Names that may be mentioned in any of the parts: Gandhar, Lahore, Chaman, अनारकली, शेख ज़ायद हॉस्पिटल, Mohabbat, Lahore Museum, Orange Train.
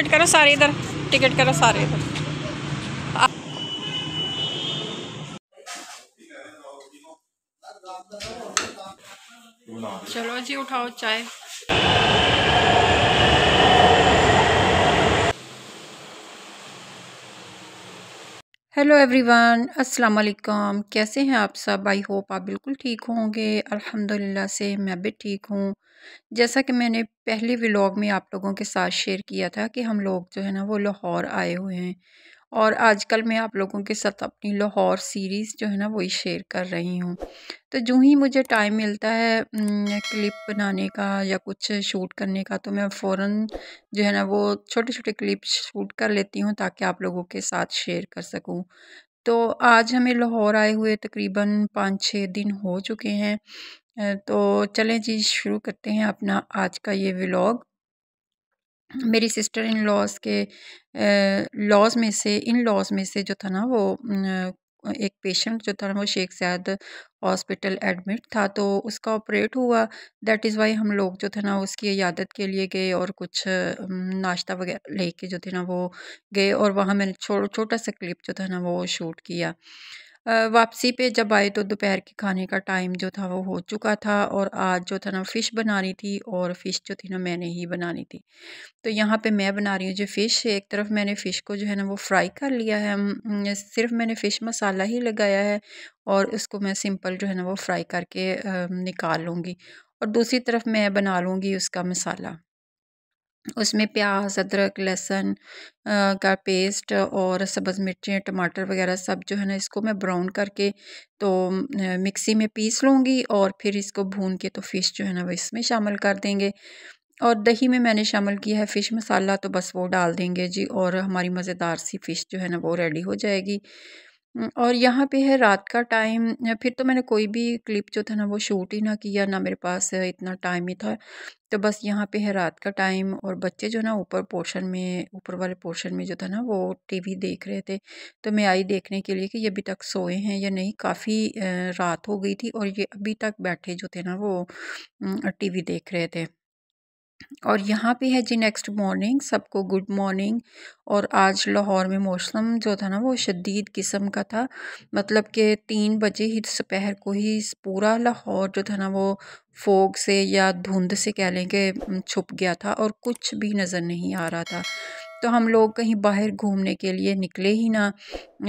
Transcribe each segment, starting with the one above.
Ticket करो सारे इधर, टिकट करो सारे इधर। चलो जी उठाओ चाय। हेलो एवरीवन, अस्सलाम वालेकुम। कैसे हैं आप सब? आई होप आप बिल्कुल ठीक होंगे। अल्हम्दुलिल्लाह से मैं भी ठीक हूँ। जैसा कि मैंने पहले व्लॉग में आप लोगों के साथ शेयर किया था कि हम लोग जो है ना वो लाहौर आए हुए हैं, और आजकल मैं आप लोगों के साथ अपनी लाहौर सीरीज़ जो है ना वही शेयर कर रही हूँ। तो जो ही मुझे टाइम मिलता है क्लिप बनाने का या कुछ शूट करने का, तो मैं फ़ौरन जो है ना वो छोटे छोटे क्लिप शूट कर लेती हूँ ताकि आप लोगों के साथ शेयर कर सकूँ। तो आज हमें लाहौर आए हुए तकरीबन 5-6 दिन हो चुके हैं। तो चलें जी शुरू करते हैं अपना आज का ये व्लॉग। मेरी सिस्टर इन लॉज के इन लॉज में से जो था ना वो एक पेशेंट जो था ना वो शेख ज़ायद हॉस्पिटल एडमिट था, तो उसका ऑपरेट हुआ। दैट इज़ वाई हम लोग जो था ना उसकी इयादत के लिए गए और कुछ नाश्ता वगैरह लेके जो थे ना वो गए, और वहाँ मैंने छोटा सा क्लिप जो था ना वो शूट किया। वापसी पे जब आए तो दोपहर के खाने का टाइम जो था वो हो चुका था, और आज जो था ना फ़िश बनानी थी, और फ़िश जो थी ना मैंने ही बनानी थी। तो यहाँ पे मैं बना रही हूँ जो फ़िश। एक तरफ मैंने फ़िश को जो है ना वो फ्राई कर लिया है, सिर्फ मैंने फ़िश मसाला ही लगाया है, और उसको मैं सिंपल जो है ना वो फ्राई करके निकाल लूँगी, और दूसरी तरफ मैं बना लूँगी उसका मसाला। उसमें प्याज, अदरक, लहसुन का पेस्ट और सब्ज़ मिर्चें, टमाटर वगैरह सब जो है ना इसको मैं ब्राउन करके तो मिक्सी में पीस लूँगी, और फिर इसको भून के तो फ़िश जो है ना वो इसमें शामिल कर देंगे। और दही में मैंने शामिल किया है फ़िश मसाला, तो बस वो डाल देंगे जी, और हमारी मज़ेदार सी फ़िश जो है ना वो रेडी हो जाएगी। और यहाँ पे है रात का टाइम। फिर तो मैंने कोई भी क्लिप जो था ना वो शूट ही ना किया, ना मेरे पास इतना टाइम ही था। तो बस यहाँ पे है रात का टाइम, और बच्चे जो ना ऊपर वाले पोर्शन में जो था ना वो टीवी देख रहे थे। तो मैं आई देखने के लिए कि ये अभी तक सोए हैं या नहीं। काफ़ी रात हो गई थी और ये अभी तक बैठे जो थे ना वो टीवी देख रहे थे। और यहाँ पे है जी नेक्स्ट मॉर्निंग। सबको गुड मॉर्निंग। और आज लाहौर में मौसम जो था ना वो शदीद किस्म का था, मतलब कि 3 बजे ही दोपहर को ही पूरा लाहौर जो था ना वो फोग से या धुंध से कह लें कि छुप गया था, और कुछ भी नज़र नहीं आ रहा था। तो हम लोग कहीं बाहर घूमने के लिए निकले ही ना,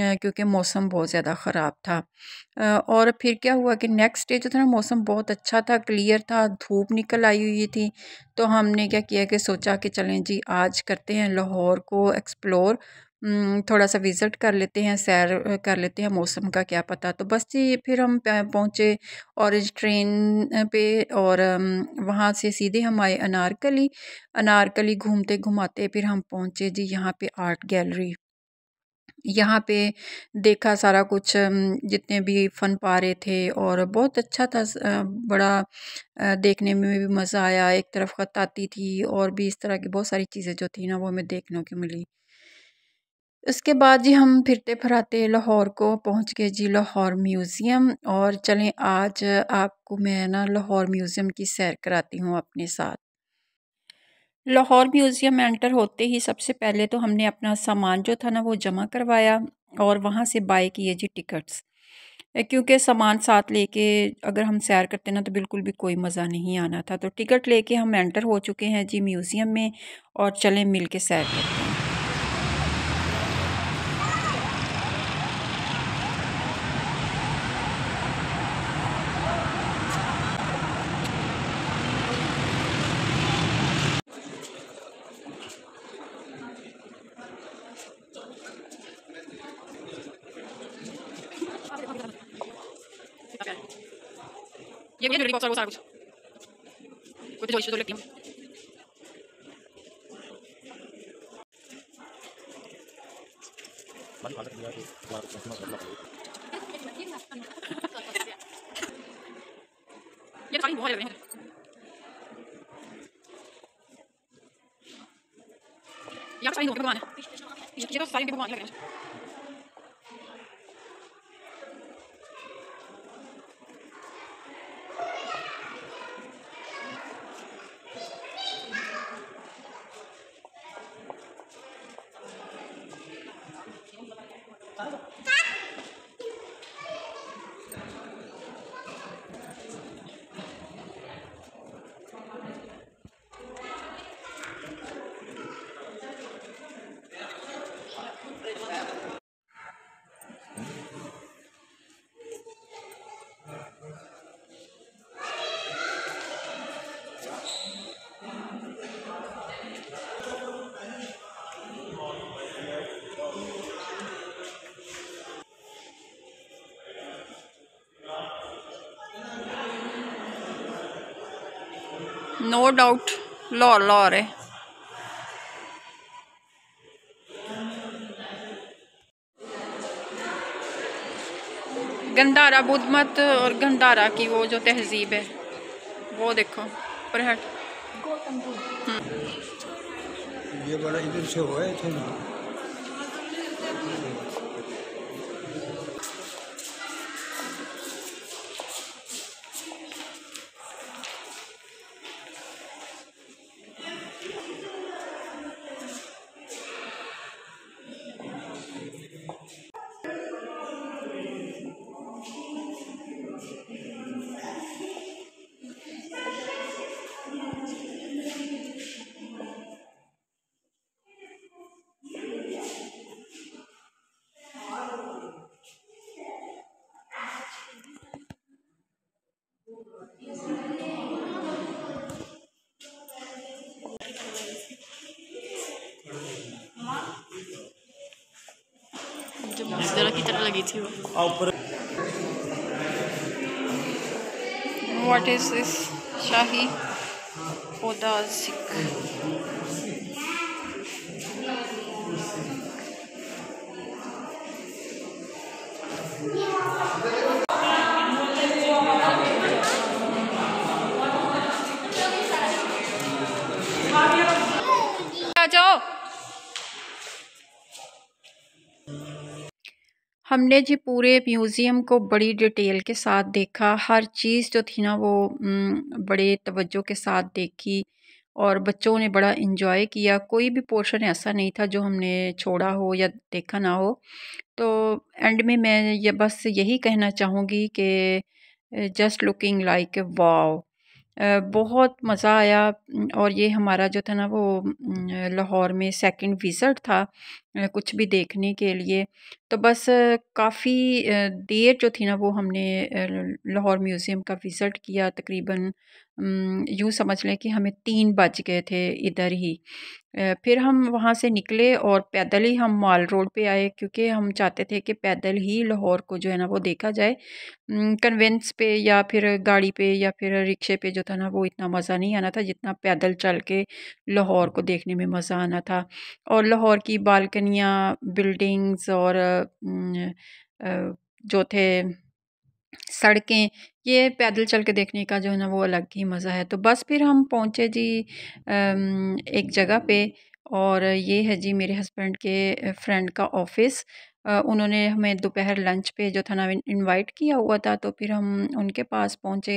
क्योंकि मौसम बहुत ज़्यादा ख़राब था। और फिर क्या हुआ कि नेक्स्ट डे जो था ना मौसम बहुत अच्छा था, क्लियर था, धूप निकल आई हुई थी। तो हमने क्या किया कि सोचा कि चलें जी आज करते हैं लाहौर को एक्सप्लोर, थोड़ा सा विज़िट कर लेते हैं, सैर कर लेते हैं, मौसम का क्या पता। तो बस जी फिर हम पहुँचे ऑरेंज ट्रेन पे, और वहाँ से सीधे हम आए अनारकली। घूमते घुमाते फिर हम पहुँचे जी यहाँ पे आर्ट गैलरी। यहाँ पे देखा सारा कुछ, जितने भी फन पारे थे, और बहुत अच्छा था, बड़ा देखने में भी मज़ा आया। एक तरफ खताती थी और भी इस तरह की बहुत सारी चीज़ें जो थी ना वो हमें देखने को मिली। उसके बाद जी हम फिरते फराते लाहौर को पहुंच गए जी लाहौर म्यूज़ियम। और चलें आज आपको मैं ना लाहौर म्यूज़ियम की सैर कराती हूं अपने साथ। लाहौर म्यूज़ियम में एंटर होते ही सबसे पहले तो हमने अपना सामान जो था ना वो जमा करवाया, और वहां से बाय किए जी टिकट्स, क्योंकि सामान साथ लेके अगर हम सैर करते ना तो बिल्कुल भी कोई मज़ा नहीं आना था। तो टिकट लेके हम एंटर हो चुके हैं जी म्यूज़ियम में, और चलें मिल के सैर करते हैं। ये भी रेडी बहुत सारा कुछ कुछ जो इशू तो लगती है। ये टाइम बहुत है, ये टाइम हो गया, ये तो सारी भगवान लग रहे हैं। नो डाउट लाहौर लाहौर है। गंधारा बुद्ध मत और गंधारा की वो जो तहजीब है वो देखो परहट। ये बड़ा इधर से हुआ है ना। की तरह लगी थी वो। What is this? शाही जाओ। हमने जी पूरे म्यूज़ियम को बड़ी डिटेल के साथ देखा, हर चीज़ जो थी ना वो बड़े तवज्जो के साथ देखी और बच्चों ने बड़ा इन्जॉय किया। कोई भी पोर्शन ऐसा नहीं था जो हमने छोड़ा हो या देखा ना हो। तो एंड में मैं ये बस यही कहना चाहूँगी कि जस्ट लुकिंग लाइक वाओ, बहुत मज़ा आया। और ये हमारा जो था ना वो लाहौर में सेकंड विज़िट था कुछ भी देखने के लिए। तो बस काफ़ी देर जो थी ना वो हमने लाहौर म्यूज़ियम का विज़िट किया। तकरीबन यूँ समझ लें कि हमें 3 बज गए थे इधर ही। फिर हम वहाँ से निकले और पैदल ही हम माल रोड पे आए, क्योंकि हम चाहते थे कि पैदल ही लाहौर को जो है ना वो देखा जाए। कन्वेंस पे या फिर गाड़ी पे या फिर रिक्शे पे जो था ना वो इतना मज़ा नहीं आना था जितना पैदल चल के लाहौर को देखने में मज़ा आना था। और लाहौर की बालकनियाँ, बिल्डिंग्स और जो थे सड़कें, ये पैदल चल के देखने का जो है ना वो अलग ही मज़ा है। तो बस फिर हम पहुँचे जी एक जगह पे, और ये है जी मेरे हस्बैंड के फ्रेंड का ऑफिस। उन्होंने हमें दोपहर लंच पे जो था ना इनवाइट किया हुआ था। तो फिर हम उनके पास पहुँचे।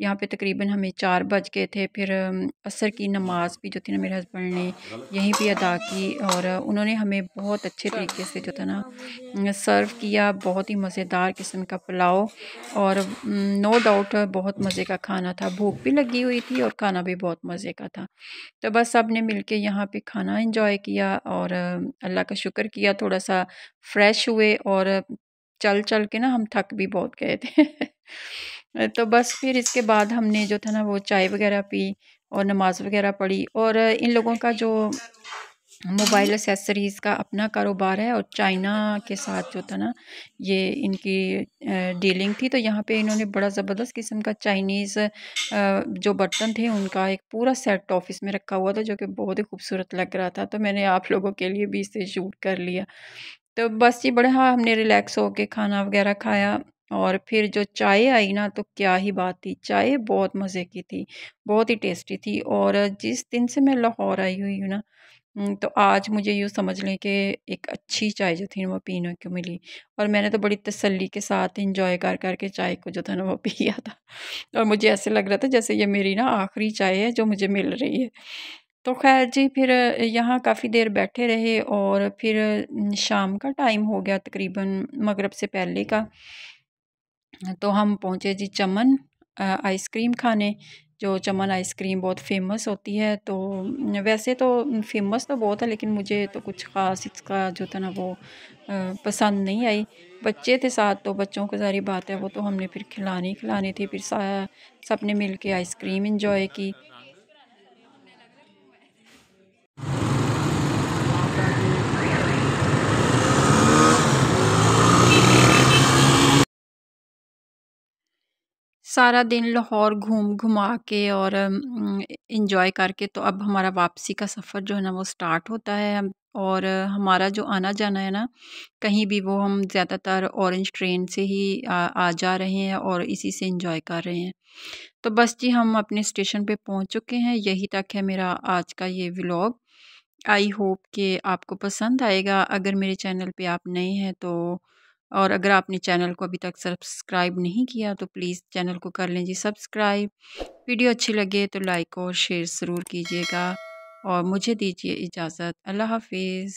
यहाँ पे तकरीबन हमें 4 बज गए थे। फिर असर की नमाज़ भी जो थी ना मेरे हस्बैंड ने यहीं पे अदा की, और उन्होंने हमें बहुत अच्छे तरीके से जो था ना सर्व किया। बहुत ही मज़ेदार किस्म का पुलाव और नो डाउट बहुत मज़े का खाना था। भूख भी लगी हुई थी और खाना भी बहुत मज़े का था। तो बस सब ने मिल के यहाँ पर खाना इन्जॉय किया और अल्लाह का शुक्र किया। थोड़ा सा फ्रेश हुए और चल चल के ना हम थक भी बहुत गए थे। तो बस फिर इसके बाद हमने जो था ना वो चाय वगैरह पी और नमाज़ वगैरह पढ़ी। और इन लोगों का जो मोबाइल एसेसरीज़ का अपना कारोबार है और चाइना के साथ जो था ना ये इनकी डीलिंग थी। तो यहाँ पे इन्होंने बड़ा ज़बरदस्त किस्म का चाइनीज़ जो बर्तन थे उनका एक पूरा सेट ऑफिस में रखा हुआ था, जो कि बहुत ही खूबसूरत लग रहा था। तो मैंने आप लोगों के लिए भी इसे शूट कर लिया। तो बस ये बड़ा हमने रिलैक्स होके खाना वगैरह खाया। और फिर जो चाय आई ना तो क्या ही बात थी, चाय बहुत मज़े की थी, बहुत ही टेस्टी थी। और जिस दिन से मैं लाहौर आई हुई हूँ ना तो आज मुझे यूँ समझ लें कि एक अच्छी चाय जो थी ना वो पीने को मिली। और मैंने तो बड़ी तसल्ली के साथ इंजॉय कर करके चाय को जो था ना वो पिया था। और मुझे ऐसे लग रहा था जैसे ये मेरी ना आखिरी चाय है जो मुझे मिल रही है। तो खैर जी फिर यहाँ काफ़ी देर बैठे रहे और फिर शाम का टाइम हो गया तकरीबन मगरिब से पहले का। तो हम पहुँचे जी चमन आइसक्रीम खाने। जो चमन आइसक्रीम बहुत फेमस होती है। तो वैसे तो फेमस तो बहुत है, लेकिन मुझे तो कुछ ख़ास इसका जो था ना वो पसंद नहीं आई। बच्चे थे साथ तो बच्चों की सारी बात है, वो तो हमने फिर खिलानी थी। फिर सब ने मिल के आइसक्रीम इंजॉय की। सारा दिन लाहौर घूम घुमा के और इन्जॉय करके तो अब हमारा वापसी का सफ़र जो है ना वो स्टार्ट होता है। और हमारा जो आना जाना है ना कहीं भी, वो हम ज़्यादातर ऑरेंज ट्रेन से ही आ जा रहे हैं और इसी से इन्जॉय कर रहे हैं। तो बस जी हम अपने स्टेशन पे पहुंच चुके हैं। यही तक है मेरा आज का ये व्लॉग। आई होप कि आपको पसंद आएगा। अगर मेरे चैनल पे आप नए हैं तो, और अगर आपने चैनल को अभी तक सब्सक्राइब नहीं किया तो प्लीज़ चैनल को कर लें जी सब्सक्राइब। वीडियो अच्छी लगे तो लाइक और शेयर ज़रूर कीजिएगा और मुझे दीजिए इजाज़त। अल्लाह हाफिज़।